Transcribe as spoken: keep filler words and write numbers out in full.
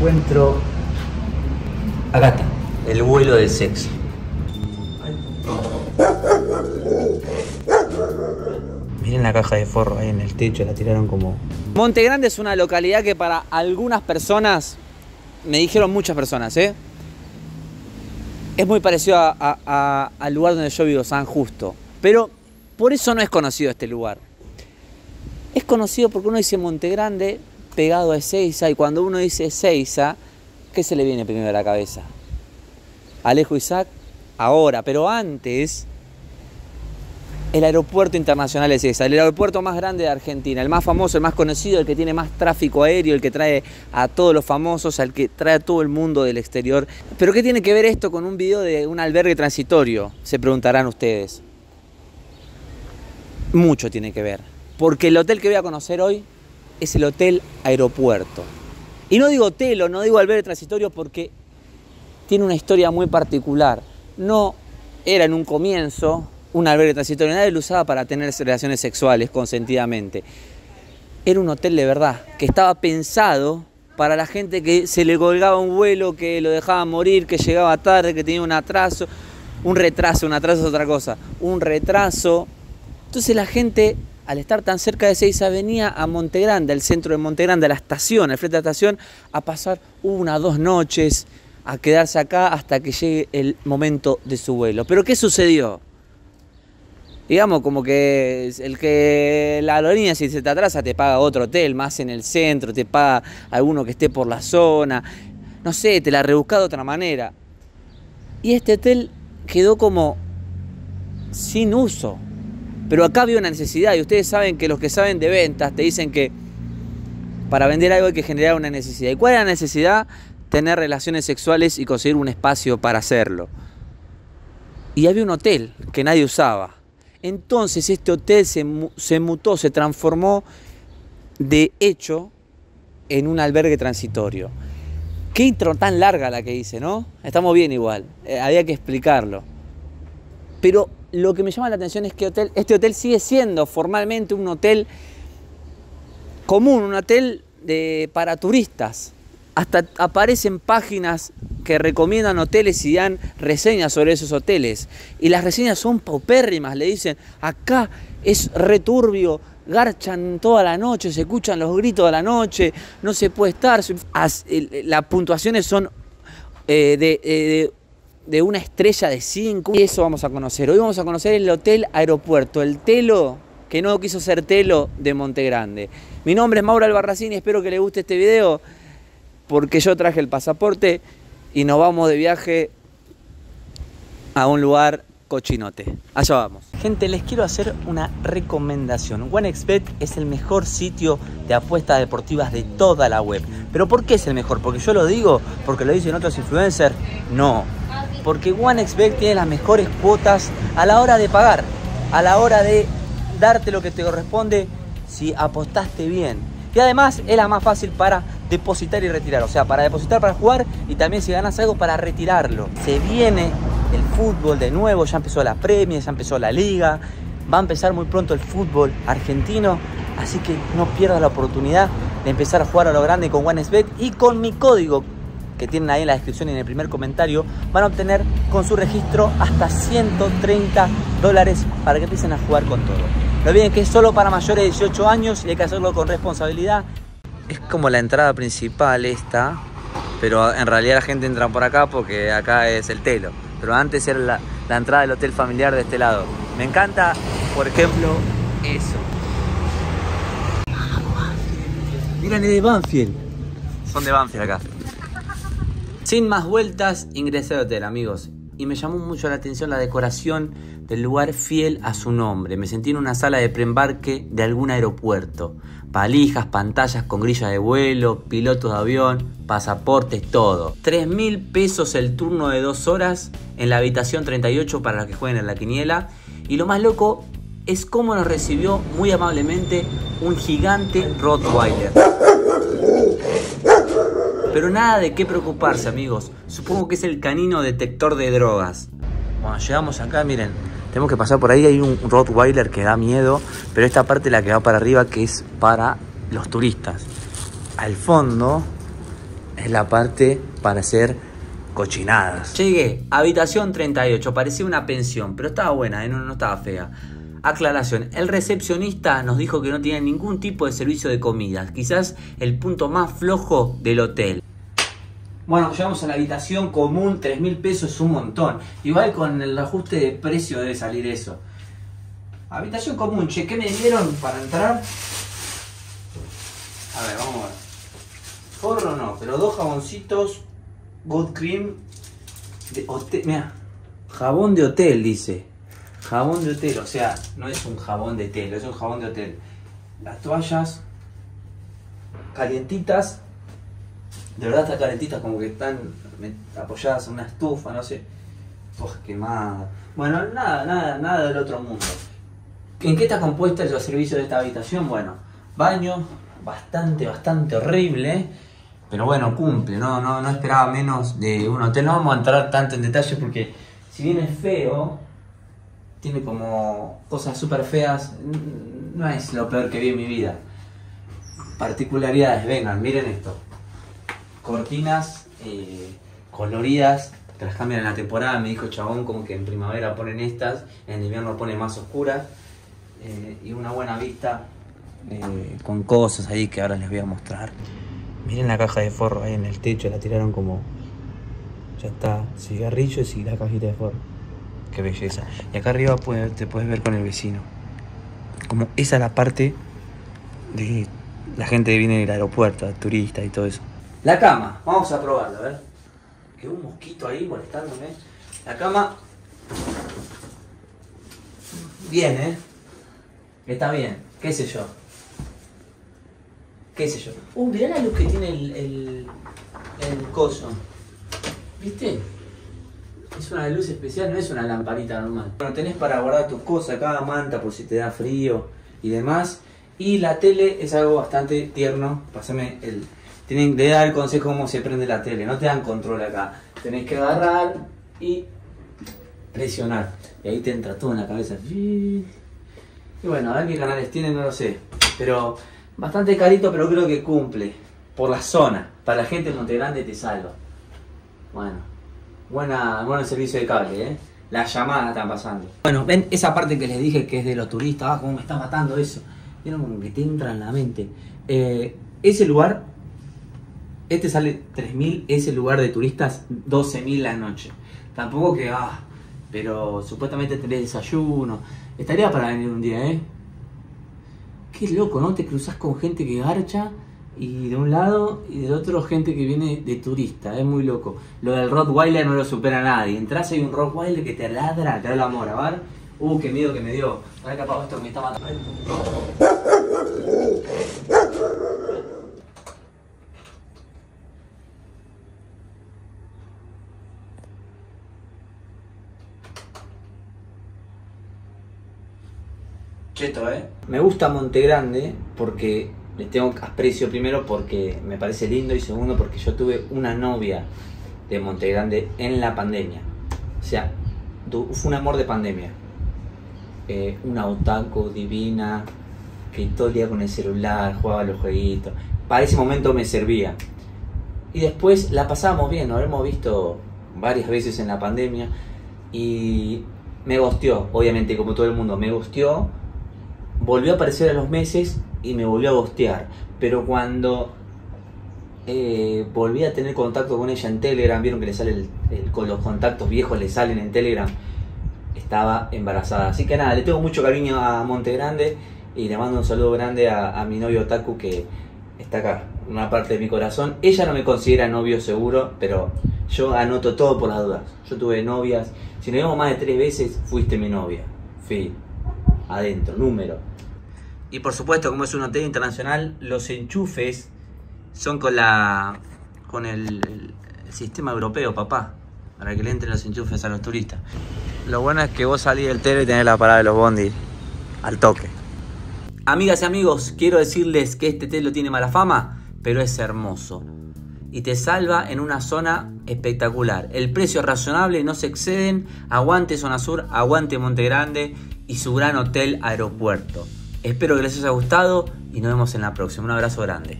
encuentro... Acá está, el vuelo del sexo. Miren la caja de forro ahí en el techo, la tiraron como... Monte Grande es una localidad que para algunas personas, me dijeron muchas personas, ¿eh? Es muy parecido a, a, a, al lugar donde yo vivo, San Justo. Pero por eso no es conocido este lugar. Es conocido porque uno dice Monte Grande pegado a Ezeiza, y cuando uno dice Ezeiza, ¿qué se le viene primero a la cabeza? Alejo Isaac, ahora, pero antes... El aeropuerto internacional es ese, el aeropuerto más grande de Argentina, el más famoso, el más conocido, el que tiene más tráfico aéreo, el que trae a todos los famosos, el que trae a todo el mundo del exterior. ¿Pero qué tiene que ver esto con un video de un albergue transitorio? Se preguntarán ustedes. Mucho tiene que ver, porque el hotel que voy a conocer hoy es el Hotel Aeropuerto. Y no digo hotel o no digo albergue transitorio porque tiene una historia muy particular. No era en un comienzo un albergue transitorio, nadie lo usaba para tener relaciones sexuales consentidamente. Era un hotel de verdad, que estaba pensado para la gente que se le colgaba un vuelo, que lo dejaba morir, que llegaba tarde, que tenía un atraso, un retraso, un atraso es otra cosa, un retraso. Entonces la gente, al estar tan cerca de Ezeiza, venía a Monte Grande, al centro de Monte Grande, a la estación, al frente de la estación, a pasar una o dos noches, a quedarse acá hasta que llegue el momento de su vuelo. ¿Pero qué sucedió? Digamos, como que el que la aerolínea, si se te atrasa, te paga otro hotel más en el centro, te paga alguno que esté por la zona, no sé, te la rebusca de otra manera. Y este hotel quedó como sin uso. Pero acá había una necesidad, y ustedes saben que los que saben de ventas te dicen que para vender algo hay que generar una necesidad. ¿Y cuál era la necesidad? Tener relaciones sexuales y conseguir un espacio para hacerlo. Y había un hotel que nadie usaba. Entonces este hotel se, se mutó, se transformó de hecho en un albergue transitorio. Qué intro tan larga la que hice, ¿no? Estamos bien igual, eh, había que explicarlo. Pero lo que me llama la atención es que hotel, este hotel sigue siendo formalmente un hotel común, un hotel de, para turistas. Hasta aparecen páginas que recomiendan hoteles y dan reseñas sobre esos hoteles. Y las reseñas son paupérrimas, le dicen, acá es returbio, garchan toda la noche, se escuchan los gritos de la noche, no se puede estar. Las puntuaciones son eh, de, de, de una estrella de cinco. Y eso vamos a conocer. Hoy vamos a conocer el Hotel Aeropuerto, el Telo, que no quiso ser Telo, de Monte Grande. Mi nombre es Mauro Albarracín y espero que les guste este video, porque yo traje el pasaporte y nos vamos de viaje a un lugar cochinote. Allá vamos. Gente, les quiero hacer una recomendación. uno equis bet es el mejor sitio de apuestas deportivas de toda la web. ¿Pero por qué es el mejor? ¿Porque yo lo digo? ¿Porque lo dicen otros influencers? No. Porque uno equis bet tiene las mejores cuotas a la hora de pagar, a la hora de darte lo que te corresponde si apostaste bien. Y además es la más fácil para depositar y retirar, o sea, para depositar, para jugar, y también si ganas algo para retirarlo. Se viene el fútbol de nuevo, ya empezó la Premier, ya empezó la Liga, va a empezar muy pronto el fútbol argentino, así que no pierdas la oportunidad de empezar a jugar a lo grande con uno equis bet, y con mi código que tienen ahí en la descripción y en el primer comentario van a obtener con su registro hasta ciento treinta dólares para que empiecen a jugar con todo. No olviden que es solo para mayores de dieciocho años y hay que hacerlo con responsabilidad. Es como la entrada principal esta, pero en realidad la gente entra por acá porque acá es el Telo. Pero antes era la, la entrada del hotel familiar de este lado. Me encanta, por ejemplo, eso. Miren, es de Banfield. Son de Banfield acá. Sin más vueltas, ingresé al hotel, amigos. Y me llamó mucho la atención la decoración del lugar, fiel a su nombre. Me sentí en una sala de preembarque de algún aeropuerto. Valijas, pantallas con grillas de vuelo, pilotos de avión, pasaportes, todo. tres mil pesos el turno de dos horas en la habitación treinta y ocho para los que jueguen en la quiniela. Y lo más loco es cómo nos recibió muy amablemente un gigante Rottweiler. Pero nada de qué preocuparse, amigos. Supongo que es el canino detector de drogas. Bueno, llegamos acá, miren. Tenemos que pasar por ahí, hay un Rottweiler que da miedo, pero esta parte es la que va para arriba, que es para los turistas. Al fondo es la parte para hacer cochinadas. Llegué, habitación treinta y ocho, parecía una pensión, pero estaba buena, ¿eh? no, no estaba fea. Aclaración, el recepcionista nos dijo que no tenía ningún tipo de servicio de comidas, quizás el punto más flojo del hotel. Bueno, llegamos a la habitación común, tres mil pesos es un montón. Igual con el ajuste de precio debe salir eso. Habitación común, che, ¿qué me dieron para entrar? A ver, vamos a ver. Forro no, pero dos jaboncitos, God Cream, de hotel, mira, jabón de hotel dice. Jabón de hotel, o sea, no es un jabón de telo, es un jabón de hotel. Las toallas calientitas, de verdad están calentitas, como que están apoyadas en una estufa, no sé. Pues quemada. Bueno, nada, nada, nada del otro mundo. ¿En qué está compuesta el servicio de esta habitación? Bueno, baño, bastante, bastante horrible. Pero bueno, cumple, no, no, no esperaba menos de un hotel. No vamos a entrar tanto en detalle porque si bien es feo, tiene como cosas súper feas, no es lo peor que vi en mi vida. Particularidades, vengan, miren esto. Cortinas eh, coloridas, te las cambian en la temporada, me dijo chabón, como que en primavera ponen estas, en invierno ponen más oscuras. Eh, y una buena vista eh, con cosas ahí que ahora les voy a mostrar. Miren la caja de forro ahí en el techo, la tiraron como... Ya está, cigarrillos y la cajita de forro. Qué belleza. Y acá arriba puede, te puedes ver con el vecino. Como esa es la parte de la gente que viene del aeropuerto, turistas y todo eso. La cama, vamos a probarla, a ver. Quedó un mosquito ahí molestándome. La cama. Bien, eh. Está bien, qué sé yo. Qué sé yo. Uh, mirá la luz que tiene el, el, el coso. ¿Viste? Es una luz especial, no es una lamparita normal. Bueno, tenés para guardar tus cosas, cada manta por si te da frío y demás. Y la tele es algo bastante tierno. Pásame el... Tienen que dar el consejo cómo se prende la tele. No te dan control acá. Tenés que agarrar y presionar. Y ahí te entra todo en la cabeza. Y bueno, a ver qué canales tienen, no lo sé. Pero bastante carito, pero creo que cumple. Por la zona. Para la gente de Monte Grande te salva. Bueno. Buena, buen servicio de cable, ¿eh? Las llamadas están pasando. Bueno, ven esa parte que les dije que es de los turistas. Ah, cómo me está matando eso. Vieron como que te entra en la mente. Eh, ese lugar, este sale tres mil, ese lugar de turistas doce mil la noche. Tampoco que, ah, pero supuestamente tenés desayuno. Estaría para venir un día, ¿eh? Qué loco, ¿no? Te cruzas con gente que garcha. Y de un lado y del otro gente que viene de turista, es muy loco. Lo del Rottweiler no lo supera a nadie. Entrás y hay un Rottweiler que te ladra, te da el amor, a ver. Uh, qué miedo que me dio. Ahora capaz esto me está matando. Cheto, eh. Me gusta Monte Grande porque... le tengo aprecio primero porque me parece lindo y segundo porque yo tuve una novia de Monte Grande en la pandemia. O sea, fue un amor de pandemia. Eh, una otaku divina que todo el día con el celular jugaba los jueguitos. Para ese momento me servía. Y después la pasamos bien, nos hemos visto varias veces en la pandemia y me gustió, obviamente como todo el mundo, me gustió. Volvió a aparecer a los meses y me volvió a ghostear, pero cuando eh, volví a tener contacto con ella en Telegram, vieron que le sale el, el, con los contactos viejos le salen en Telegram, estaba embarazada. Así que nada, le tengo mucho cariño a Monte Grande y le mando un saludo grande a, a mi novio Otaku que está acá, una parte de mi corazón. Ella no me considera novio seguro, pero yo anoto todo por las dudas. Yo tuve novias, si nos vemos más de tres veces, fuiste mi novia. Fui adentro, número. Y por supuesto, como es un hotel internacional, los enchufes son con la con el, el sistema europeo, papá. Para que le entren los enchufes a los turistas. Lo bueno es que vos salís del tele y tenés la parada de los bondis al toque. Amigas y amigos, quiero decirles que este telo tiene mala fama, pero es hermoso. Y te salva en una zona espectacular. El precio es razonable, no se exceden. Aguante Zona Sur, aguante Monte Grande y su gran hotel aeropuerto. Espero que les haya gustado y nos vemos en la próxima. Un abrazo grande.